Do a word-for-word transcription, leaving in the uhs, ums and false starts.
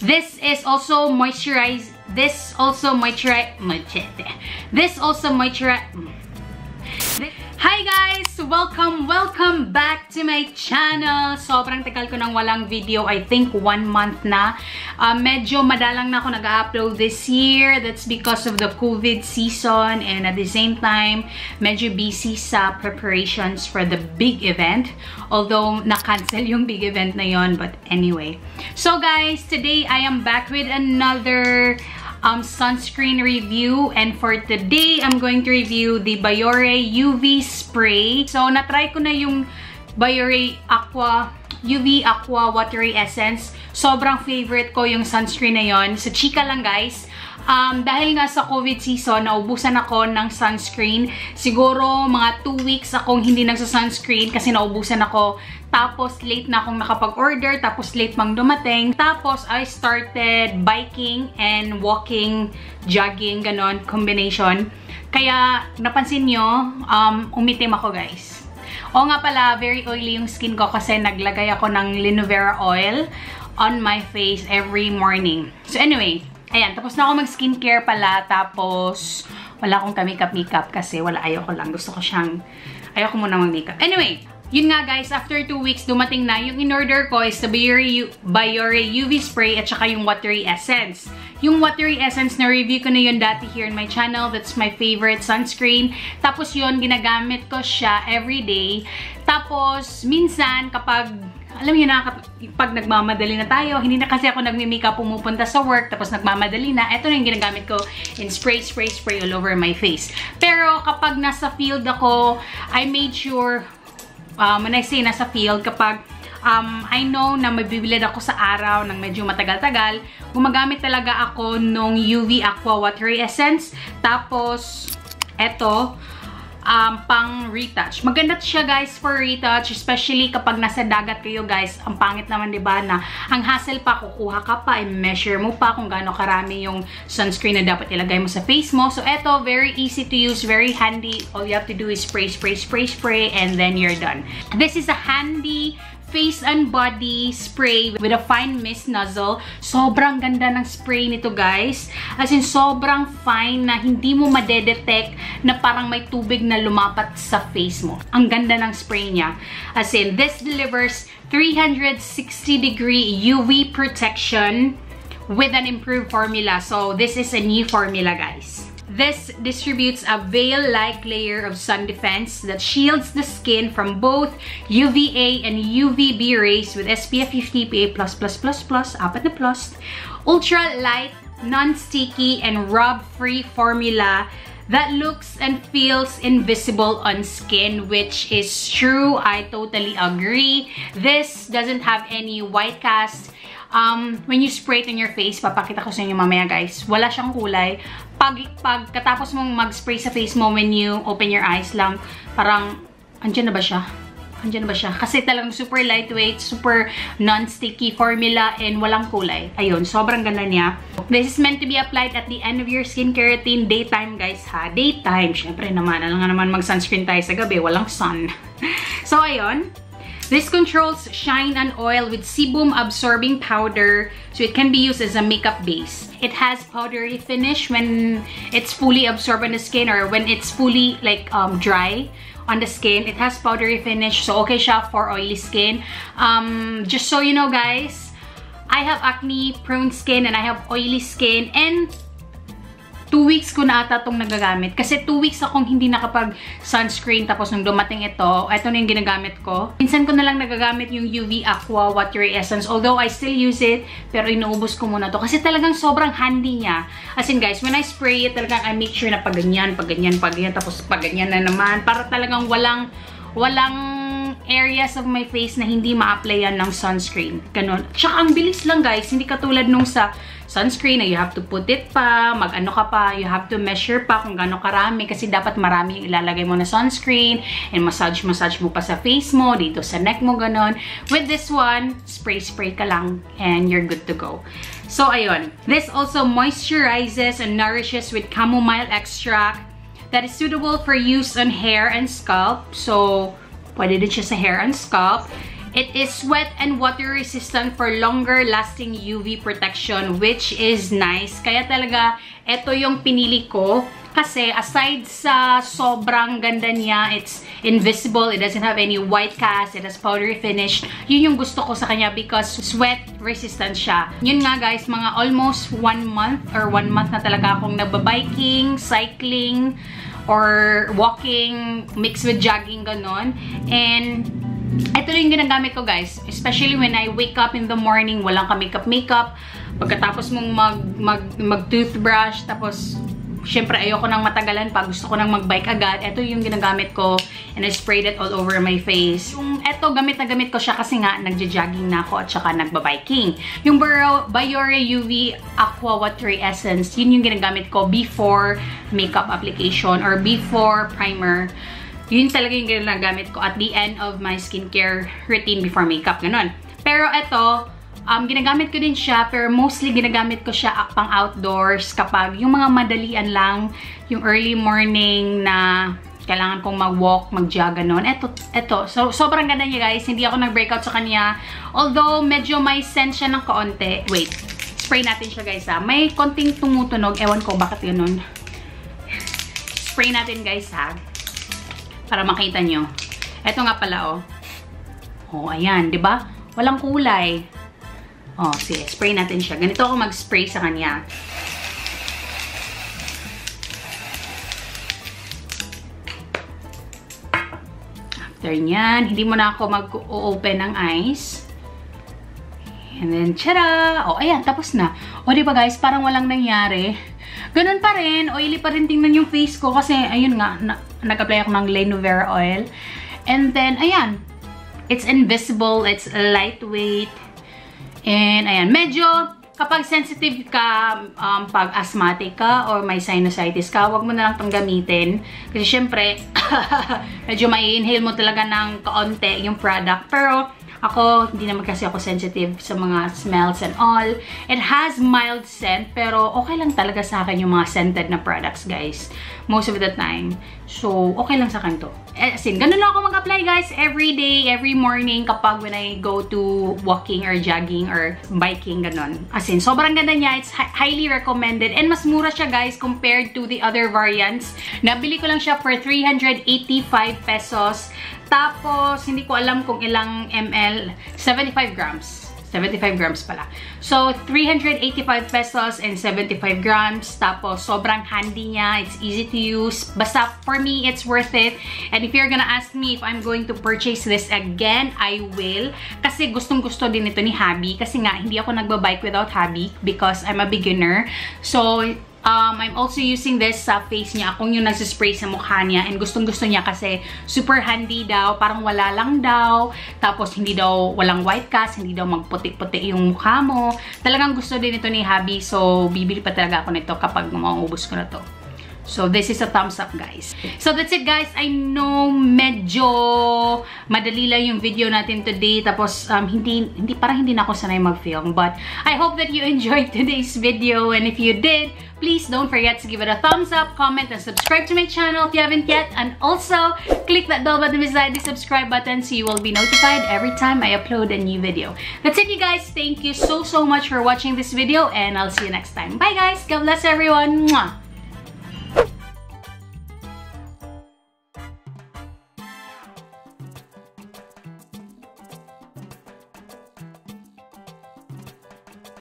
This is also moisturize. This also moisturize. This also moisturize. Hi guys! Welcome, welcome back to my channel! Sobrang tagal ko nang walang video. I think one month na. Uh, medyo madalang na ako nag-upload this year. That's because of the COVID season and at the same time, medyo busy sa preparations for the big event. Although, na-cancel yung big event na yon, but anyway. So guys, today I am back with another Um, sunscreen review, and for today I'm going to review the Biore U V Spray. So natry ko na yung Biore Aqua U V Aqua Watery Essence. Sobrang favorite ko yung sunscreen na yon. So chika lang guys, um, dahil nga sa COVID season, naubusan ako ng sunscreen. Siguro mga two weeks akong hindi nagsa-sunscreen kasi naubusan ako. Tapos, late na akong nakapag-order. Tapos, late mang dumating. Tapos, I started biking and walking, jogging, ganon, combination. Kaya, napansin nyo, um, umitim ako, guys. O nga pala, very oily yung skin ko kasi naglagay ako ng Linovera oil on my face every morning. So, anyway, ayan, tapos na ako mag-skincare pala. Tapos, wala akong ka-makeup-makeup kasi wala, ayoko lang. Gusto ko siyang, ayoko muna mag-makeup. Anyway, yun nga guys, after two weeks, dumating na. Yung in-order ko is the Biore, Biore U V Spray at saka yung Watery Essence. Yung Watery Essence, na-review ko na yun dati here in my channel. That's my favorite sunscreen. Tapos yun, ginagamit ko siya everyday. Tapos, minsan kapag, alam niyo na, pag nagmamadali na tayo, hindi na kasi ako nagmi-makeup, pumupunta sa work, tapos nagmamadali na, eto na yung ginagamit ko in spray, spray, spray all over my face. Pero kapag nasa field ako, I made sure, Um, when I say nasa field, kapag um, I know na mabibilad ako sa araw ng medyo matagal-tagal, gumagamit talaga ako nung U V Aqua Watery Essence. Tapos, eto, um, pang retouch. Maganda siya guys for retouch, especially kapag nasa dagat kayo guys. Ang pangit naman diba na ang hassle pa, kukuha ka pa, i-measure mo pa kung gaano karami yung sunscreen na dapat ilagay mo sa face mo. So eto, very easy to use, very handy. All you have to do is spray, spray, spray, spray, and then you're done. This is a handy face and body spray with a fine mist nozzle. Sobrang ganda ng spray nito guys. As in, sobrang fine na hindi mo madedetect na parang may tubig na lumapat sa face mo. Ang ganda ng spray niya. As in, this delivers three hundred sixty degree U V protection with an improved formula. So, this is a new formula guys. This distributes a veil-like layer of sun defense that shields the skin from both U V A and U V B rays with S P F fifty, P A plus plus plus plus, apat na plus, ultra-light, non-sticky, and rub-free formula that looks and feels invisible on skin, which is true. I totally agree. This doesn't have any white cast. Um, when you spray it on your face, papakita ko sa inyo mamaya guys, wala siyang kulay. Pag, pag katapos mong mag-spray sa face mo, when you open your eyes lang, parang, andyan na ba siya? Andyan na ba siya? Kasi talagang super lightweight, super non-sticky formula, and walang kulay. Ayun, sobrang ganda niya. This is meant to be applied at the end of your skincare routine, daytime guys ha. Daytime, syempre naman, alam nga naman mag-sunscreen tayo sa gabi, walang sun. So, ayun. This controls shine and oil with sebum absorbing powder, so it can be used as a makeup base. It has powdery finish when it's fully absorbed on the skin, or when it's fully like um, dry on the skin. It has powdery finish, so okay siya for oily skin. Um, just so you know guys, I have acne prone skin and I have oily skin, and Two weeks ko na ata itong nagagamit. Kasi two weeks akong hindi nakapag-sunscreen. Tapos nung dumating ito, ito na yung ginagamit ko. Minsan ko na lang nagagamit yung U V Aqua Watery Essence. Although I still use it, pero inuubos ko muna to. Kasi talagang sobrang handy niya. As in guys, when I spray it, talagang I make sure na pag ganyan, pag ganyan, pag ganyan, tapos pag ganyan na naman. Para talagang walang, walang areas of my face na hindi ma-applyan ng sunscreen. Ganun. Tsaka ang bilis lang guys, hindi katulad nung sa sunscreen na you have to put it pa, mag-ano ka pa, you have to measure pa kung gaano karami kasi dapat marami yung ilalagay mo na sunscreen and massage-massage mo pa sa face mo, dito sa neck mo, ganun. With this one, spray-spray ka lang and you're good to go. So, ayun. This also moisturizes and nourishes with chamomile extract that is suitable for use on hair and scalp. So, pwede din siya sa hair and scalp. It is wet and water resistant for longer lasting U V protection, which is nice. Kaya talaga, ito yung pinili ko. Kasi aside sa sobrang ganda niya, it's invisible, it doesn't have any white cast, it has powdery finish. Yun yung gusto ko sa kanya because sweat resistant siya. Yun nga guys, mga almost one month or one month na talaga akong nagbabiking, cycling, or walking, mixed with jogging, ganon. And ito yung ginagamit ko guys, especially when I wake up in the morning, walang ka-makeup-makeup. Pagkatapos mong mag-mag-mag-toothbrush, tapos siyempre, ayoko nang matagalan pa. Gusto ko nang mag-bike agad. Ito yung ginagamit ko. And I sprayed it all over my face. Yung eto, gamit na gamit ko siya kasi nga nagja-jogging na ako at saka nagba-biking. Yung Biore U V Aqua Watery Essence, yun yung ginagamit ko before makeup application or before primer. Yun talaga yung ginagamit ko at the end of my skincare routine before makeup. Ganun. Pero eto, Um, ginagamit ko din siya, pero mostly ginagamit ko siya pang outdoors kapag yung mga madalian lang, yung early morning na kailangan kong mag-walk, mag-jog, ganon. Eto, eto. So, sobrang ganda niya guys. Hindi ako nag-breakout sa kanya. Although, medyo may scent siya ng kaonte. Wait, spray natin siya guys ha. May konting tumutunog. Ewan ko bakit ganun. Spray natin guys ha. Para makita nyo. Eto nga pala oh. Oh, ayan. Diba? Walang kulay. Oh, sige, spray natin siya. Ganito ako mag-spray sa kanya. After nyan, hindi mo na ako mag-o-open ng eyes. And then, tara! Oh, ayan, tapos na. O, diba guys, parang walang nangyari. Ganun pa rin, oily pa rin tingnan yung face ko kasi, ayun nga, na nag-apply ako ng Linovera oil. And then, ayan, it's invisible, it's lightweight. And ayan, medyo kapag sensitive ka, um, pag asthmatic ka or may sinusitis ka, wag mo na lang itong gamitin. Kasi syempre, medyo mai-inhale mo talaga ng kaonte yung product. Pero ako, hindi naman kasi ako sensitive sa mga smells and all. It has mild scent, pero okay lang talaga sa akin yung mga scented na products, guys. Most of the time. So, okay lang sa akin to. As in, ganun lang ako mag-apply, guys. Every day, every morning, kapag when I go to walking or jogging or biking, ganun. As in, sobrang ganda niya. It's highly recommended. And mas mura siya, guys, compared to the other variants. Nabili ko lang siya for three hundred eighty-five pesos. Tapos, hindi ko alam kung ilang ml. seventy-five grams. seventy-five grams pala. So, three hundred eighty-five pesos and seventy-five grams. Tapos, sobrang handy niya. It's easy to use. Basta, for me, it's worth it. And if you're gonna ask me if I'm going to purchase this again, I will. Kasi gustong-gusto din ito ni Habi. Kasi nga, hindi ako nagbabike without Habi because I'm a beginner. So, Um, I'm also using this sa face niya. Akong yung nagsispray sa mukha niya. And gustong-gusto niya kasi super handy daw. Parang wala lang daw. Tapos hindi daw walang white cast. Hindi daw magputi-puti yung mukha mo. Talagang gusto din ito ni Habi. So, bibili pa talaga ako nito kapag maubos ko na to. So, this is a thumbs up, guys. So, that's it, guys. I know medyo madali lang yung video natin today. Tapos, um, hindi, hindi, parang hindi na ako sanay mag-film. But, I hope that you enjoyed today's video. And if you did, please don't forget to give it a thumbs up, comment, and subscribe to my channel if you haven't yet. And also, click that bell button beside the subscribe button so you will be notified every time I upload a new video. That's it, you guys. Thank you so, so much for watching this video. And I'll see you next time. Bye, guys. God bless everyone. Mwah!